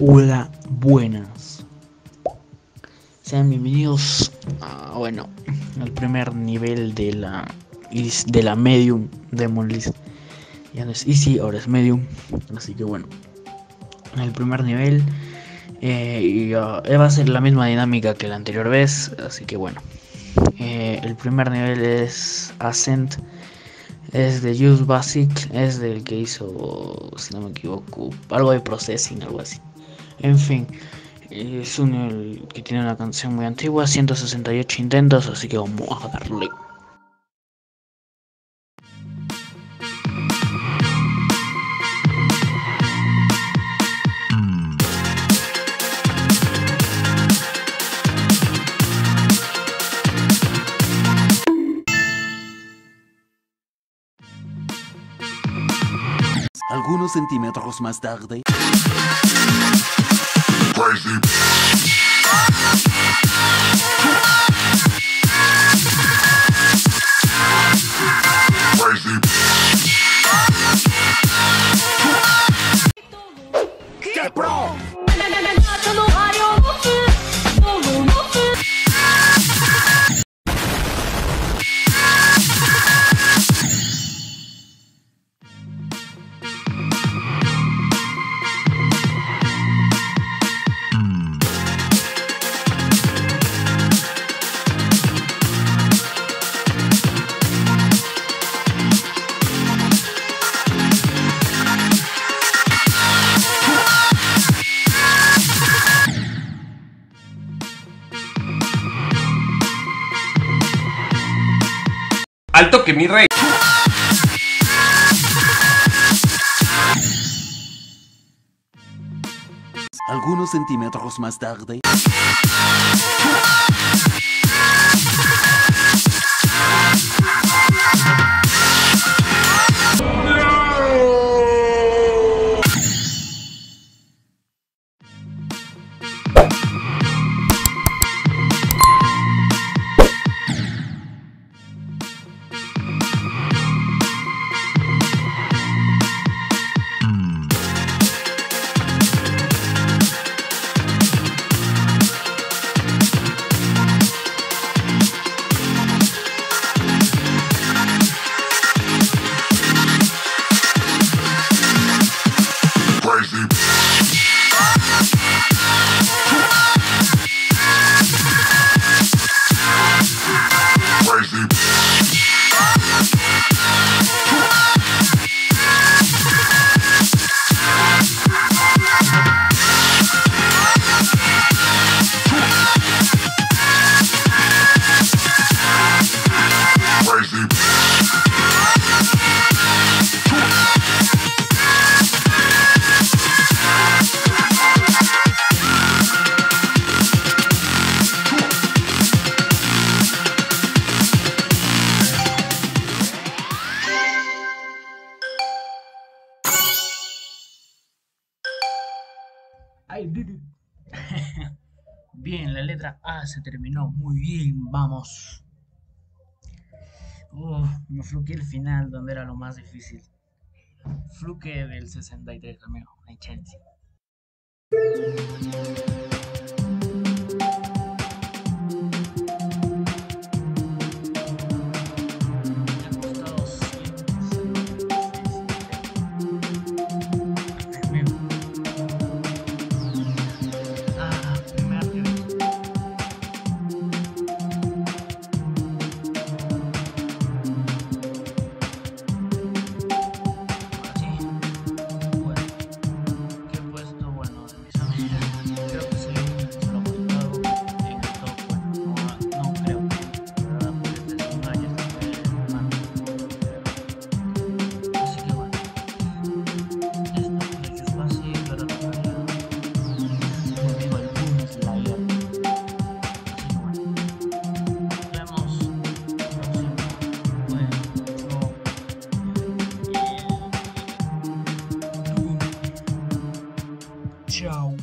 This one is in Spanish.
Hola, buenas. Sean bienvenidos a, al primer nivel de la Medium Demon List. Ya no es Easy, ahora es Medium. Así que el primer nivel va a ser la misma dinámica que la anterior vez. Así que el primer nivel es ASCENT. Es de JustBasic, es del que hizo, si no me equivoco, algo de processing, algo así. En fin, es uno que tiene una canción muy antigua, 168 intentos, así que vamos a darle. Algunos centímetros más tarde. Crazy. Crazy. ¡Qué pro! ¡Alto que mi rey! Algunos centímetros más tarde. Bien, la letra A se terminó muy bien, vamos. Me fluqué el final donde era lo más difícil. Fluque del 63, amigo, no hay chance. Ciao.